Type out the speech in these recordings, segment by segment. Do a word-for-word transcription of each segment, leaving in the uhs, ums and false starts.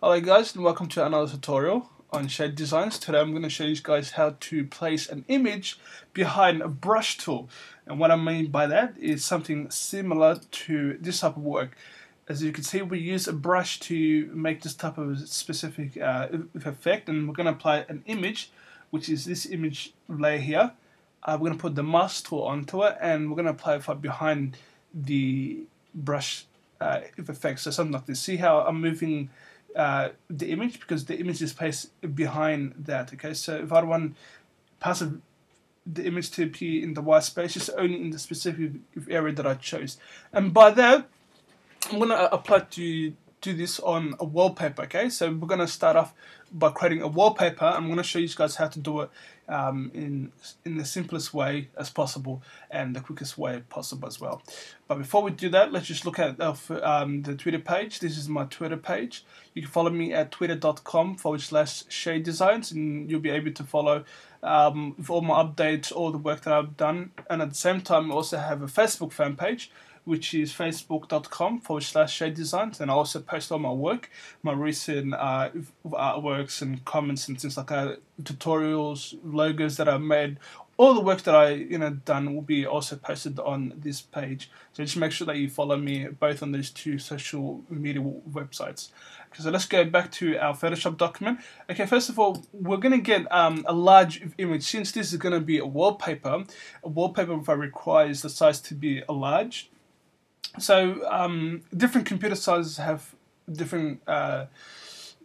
Hello guys, and welcome to another tutorial on Shaie Designs. Today I'm going to show you guys how to place an image behind a brush tool, and what I mean by that is something similar to this type of work. As you can see, we use a brush to make this type of specific uh, effect, and we're going to apply an image, which is this image layer here. Uh, we're going to put the mask tool onto it, and we're going to apply it behind the brush uh, effect, so something like this. See how I'm moving Uh, the image, because the image is placed behind that. Okay, so if I want passive the image to appear in the white space, it's only in the specific area that I chose. And by that, I'm gonna apply to do this on a wallpaper. Okay, so we're gonna start off by creating a wallpaper. I'm gonna show you guys how to do it um, in in the simplest way as possible and the quickest way possible as well. But before we do that, let's just look at uh, um, the Twitter page. This is my Twitter page. You can follow me at twitter dot com forward slash Shaie Designs, and you'll be able to follow um, with all my updates, all the work that I've done. And at the same time, I also have a Facebook fan page, which is facebook dot com forward slash Shaie Designs, and I also post all my work, my recent uh, artworks and comments and things like that, tutorials, logos that I've made. All the work that I you know done will be also posted on this page. So just make sure that you follow me both on these two social media websites. Okay, so let's go back to our Photoshop document. Okay, first of all, we're gonna get um, a large image. Since this is gonna be a wallpaper, a wallpaper requires the size to be a large. So um, different computer sizes have different uh,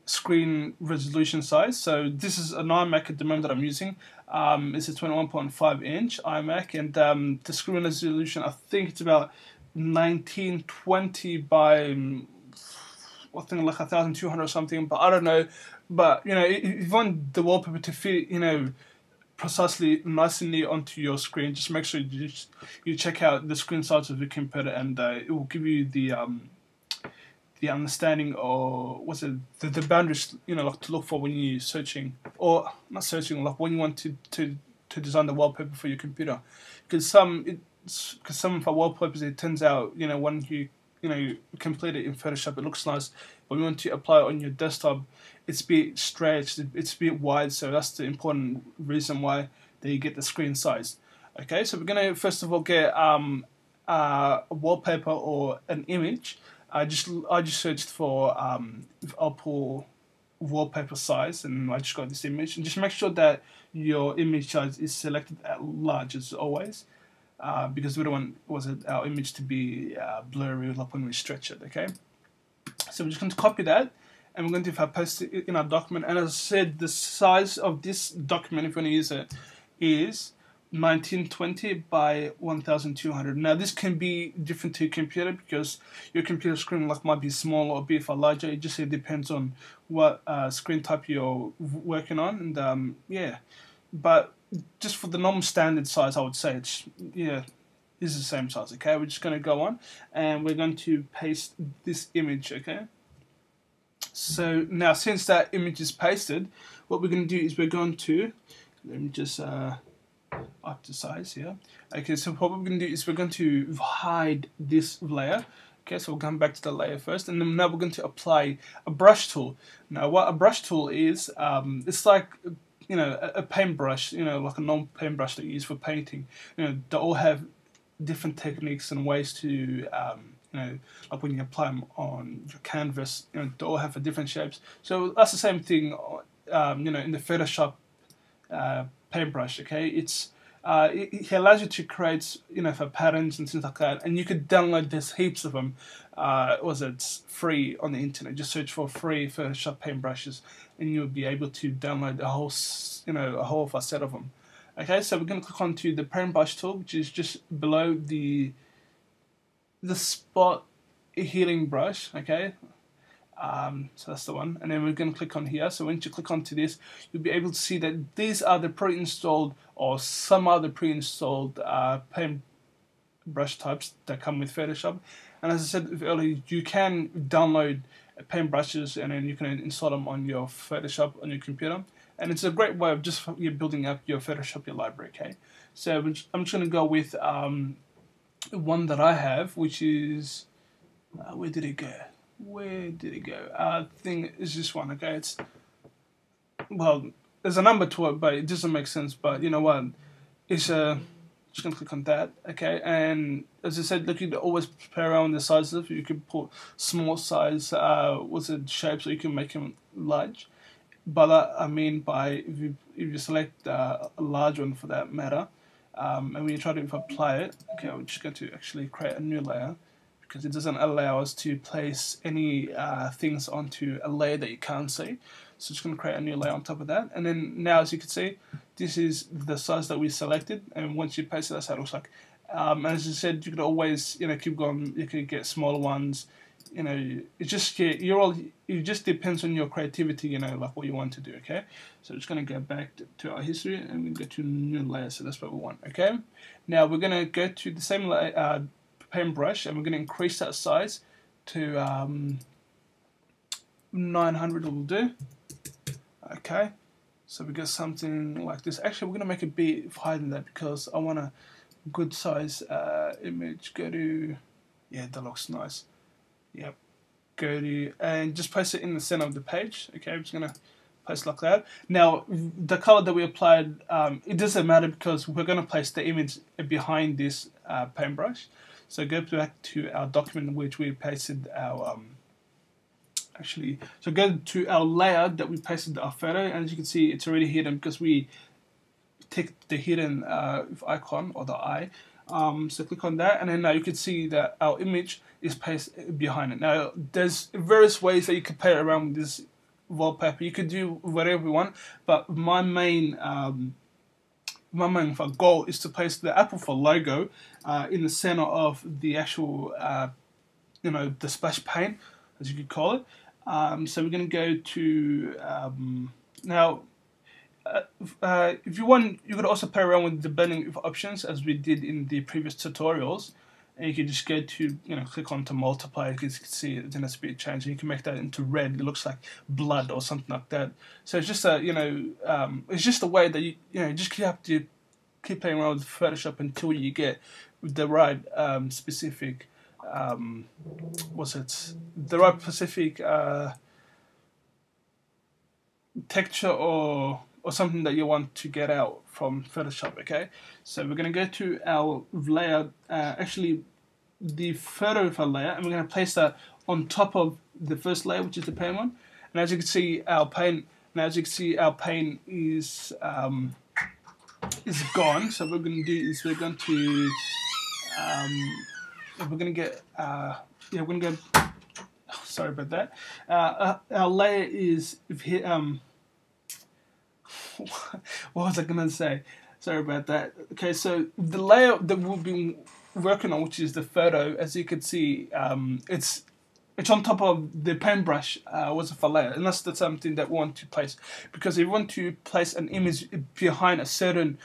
screen resolution size. So this is an iMac at the moment that I'm using. Um, it's a twenty-one point five inch iMac, and um, the screen resolution, I think it's about nineteen twenty by um, I think like one thousand two hundred or something. But I don't know. But you know, if you want the wallpaper to fit, you know, precisely, nicely onto your screen, just make sure you just, you check out the screen size of the computer, and uh, it will give you the um, the understanding, or what's it, the, the boundaries, you know, like to look for when you're searching, or not searching, like when you want to to, to design the wallpaper for your computer, because some because some for wallpapers, it turns out, you know, when you you know you complete it in Photoshop, it looks nice. But when you want to apply it on your desktop, it's a bit stretched, it's a bit wide, so that's the important reason why they get the screen size. Okay, so we're gonna first of all get um, uh, a wallpaper or an image. I just I just searched for um, Apple wallpaper size, and I just got this image. And just make sure that your image size is selected at large as always, uh, because we don't want was it our image to be uh, blurry like when we stretch it. Okay, so we're just going to copy that. And we're going to if I post it in our document, and as I said, the size of this document, if you want to use it, is nineteen twenty by one thousand two hundred. Now this can be different to your computer, because your computer screen like might be smaller or be far larger. It just it depends on what uh, screen type you're working on, and um, yeah. But just for the normal standard size, I would say it's yeah. This is the same size. Okay, we're just going to go on, and we're going to paste this image. Okay. So now, since that image is pasted, what we're going to do is we're going to, let me just uh, up the size here. Okay, so what we're going to do is we're going to hide this layer. Okay, so we'll come back to the layer first, and then now we're going to apply a brush tool. Now, what a brush tool is, um, it's like, you know, a, a paintbrush, you know, like a normal paintbrush that you use for painting. You know, they all have different techniques and ways to, um, you know, like when you apply them on your canvas, you know, they all have different shapes. So that's the same thing, um, you know, in the Photoshop uh, paintbrush. Okay, it's uh, it, it allows you to create, you know, for patterns and things like that, and you could download there's heaps of them. Uh, it was it's free on the internet. Just search for free Photoshop paintbrushes, and you'll be able to download a whole, you know, a whole facet of them. Okay, so we're going to click onto the paintbrush tool, which is just below the the spot healing brush, okay, um, so that's the one, and then we're going to click on here. So once you click onto this, you'll be able to see that these are the pre-installed, or some other pre-installed uh, paint brush types that come with Photoshop. And as I said earlier, you can download paint brushes, and then you can install them on your Photoshop on your computer, and it's a great way of just you're building up your Photoshop your library. Okay, so I'm just going to go with um, one that I have, which is uh, where did it go? where did it go? Uh, thing is this one, okay? It's, well, there's a number to it, but it doesn't make sense. But you know what? It's a, just gonna click on that, okay? And as I said, look, you can always play around with the sizes of it. You can put small size, uh, what's it, shapes, or you can make them large. But uh, I mean by if you if you select uh, a large one for that matter, um, and when you try to apply it, okay, we're just going to actually create a new layer, because it doesn't allow us to place any uh, things onto a layer that you can't see. So it's going to create a new layer on top of that, and then now, as you can see, this is the size that we selected, and once you paste it, that's how it looks like. Um, as I said, you could always, you know, keep going. You could get smaller ones. You know, it just you're all. It just depends on your creativity. You know, like what you want to do. Okay, so it's going to go back to, to our history, and we go to new layer. So that's what we want. Okay, now we're going to go to the same layer, uh, pen brush, and we're going to increase that size to um, nine hundred. Will do. Okay, so we got something like this. Actually, we're going to make it a bit higher than that because I want a good size uh, image. Go to, yeah, that looks nice. Yep, go to, and just place it in the center of the page. Okay, I'm just going to place like that. Now, the color that we applied, um, it doesn't matter because we're going to place the image behind this uh, paintbrush. So go back to our document in which we pasted our, um, actually, so go to our layer that we pasted our photo, and as you can see, it's already hidden because we ticked the hidden uh, icon or the eye. Um, so click on that, and then now you can see that our image is pasted behind it. Now there's various ways that you can play around with this wallpaper. You could do whatever you want, but my main um, my main goal is to place the Apple for logo uh, in the center of the actual uh, you know, the splash pane, as you could call it. Um, so we're going to go to um, now. Uh, uh, if you want, you could also play around with the blending of options as we did in the previous tutorials, and you can just go to, you know, click on to multiply, because you can see it, then it's a bit changed, and you can make that into red. It looks like blood or something like that. So it's just a, you know, um, it's just a way that you, you know, you just have to keep playing around with Photoshop until you get the right um, specific, um, what's it, the right specific uh, texture or or something that you want to get out from Photoshop, okay? So we're gonna go to our layer, uh, actually the photo of our layer, and we're gonna place that on top of the first layer, which is the paint one. And as you can see, our paint, now as you can see, our paint is, um, is gone. So what we're gonna do is we're going to, um, we're gonna get, uh, yeah, we're gonna go, oh, sorry about that. Uh, our layer is, if he, um, what was I gonna say? Sorry about that. Okay, so the layout that we've been working on, which is the photo, as you can see, um, it's it's on top of the paintbrush. Uh, was a layer, and that's, that's something that we want to place, because if we want to place an image behind a certain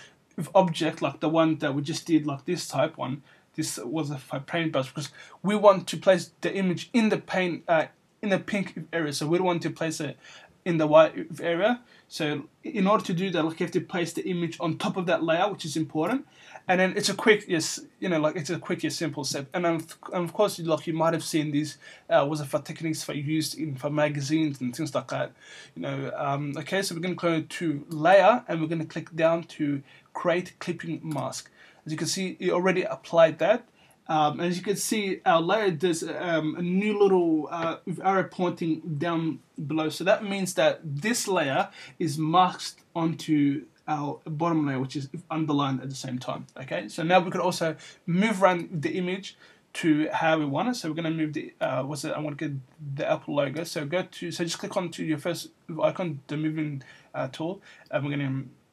object, like the one that we just did, like this type one. This was a paintbrush, because we want to place the image in the paint uh, in the pink area, so we don't want to place it in the white area. So in order to do that, like, you have to place the image on top of that layer, which is important. And then it's a quick, yes, you know, like it's a quick, yes, simple step. And then, and of course, like you might have seen these uh, was for techniques for used in for magazines and things like that. You know, um, okay. So we're going to go to layer, and we're going to click down to create clipping mask. As you can see, it already applied that. Um, as you can see, our layer does um, a new little uh, arrow pointing down below. So that means that this layer is masked onto our bottom layer, which is underlined at the same time. Okay, so now we could also move around the image to how we want it. So we're going to move the, uh, what's it, I want to get the Apple logo. So go to, so just click onto your first icon, the moving uh, tool, and we're going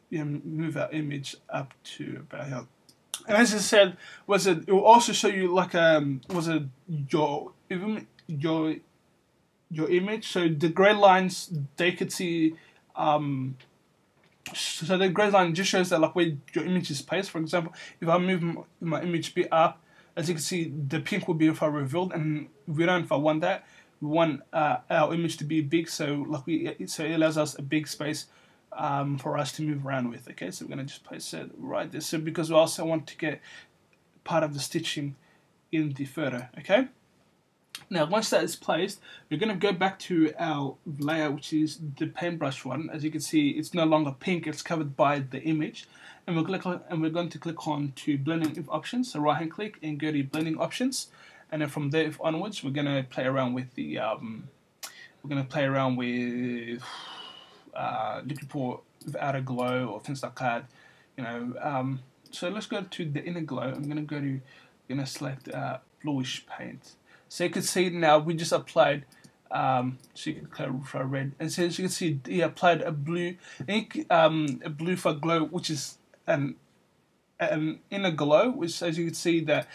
to, you know, move our image up to about here. And as I said, was it? It will also show you like um, was it your your your image? So the grey lines they could see. Um, so the grey line just shows that like where your image is placed. For example, if I move my, my image bit up, as you can see, the pink will be if I revealed, and we don't if I want that. We want uh, our image to be big, so like we so it allows us a big space. Um, for us to move around with. Okay, so we're gonna just place it right there. So because we also want to get part of the stitching in the photo. Okay, Now once that is placed, we're going to go back to our layer, which is the paintbrush one. As you can see, it's no longer pink, it's covered by the image, and we're, click on, and we're going to click on to blending options. So right hand click and go to blending options, and then from there onwards we're going to play around with the um, we're going to play around with uh, looking for the outer glow or things like that, you know. Um, so let's go to the inner glow. I'm going to go to going to select uh, bluish paint. So you can see now we just applied, um, so you can clarify red, and so as you can see he applied a blue, ink, um, a blue for glow, which is an an inner glow, which as you can see that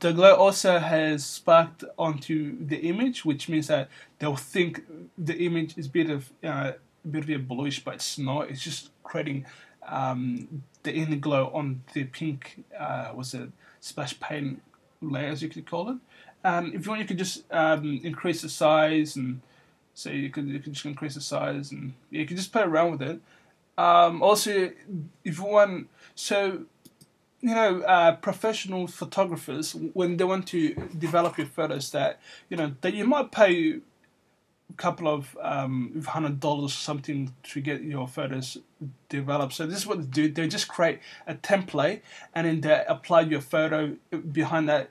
the glow also has sparked onto the image, which means that they'll think the image is a bit of uh, a bit of a bluish, but it's not. It's just creating um, the inner glow on the pink uh, was a splash paint layer, as you could call it. Um, if you want, you could just um, increase the size, and so you could you could just increase the size, and yeah, you can just play around with it. Um, also, if you want, so you know, uh, professional photographers, when they want to develop your photos, that you know that you might pay a couple of um, hundred dollars or something to get your photos developed. So this is what they do. They just create a template, and then they apply your photo behind that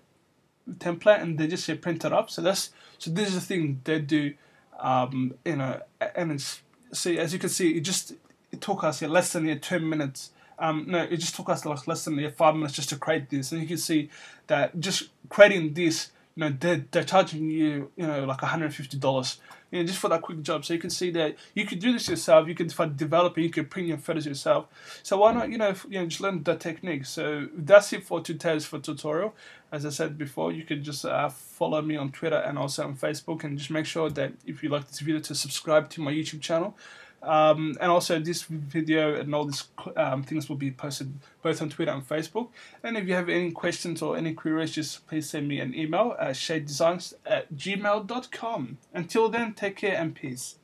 template, and they just say print it up. So that's so this is the thing they do, um, you know. And it's see, as you can see, it just it took us yeah, less than yeah, two minutes. Um, no, it just took us like less than yeah, five minutes just to create this. And you can see that just creating this, you know, they're, they're charging you, you know, like a hundred and fifty dollars, you know, just for that quick job. So you can see that you could do this yourself. You can find developing, you can print your photos yourself. So why not, you know, you know, just learn the technique. So that's it for today's for tutorial. As I said before, you can just uh, follow me on Twitter and also on Facebook, and just make sure that if you like this video to subscribe to my YouTube channel. Um, and also this video and all these um, things will be posted both on Twitter and Facebook. And if you have any questions or any queries, just please send me an email at shaie designs at gmail dot com. Until then, take care and peace.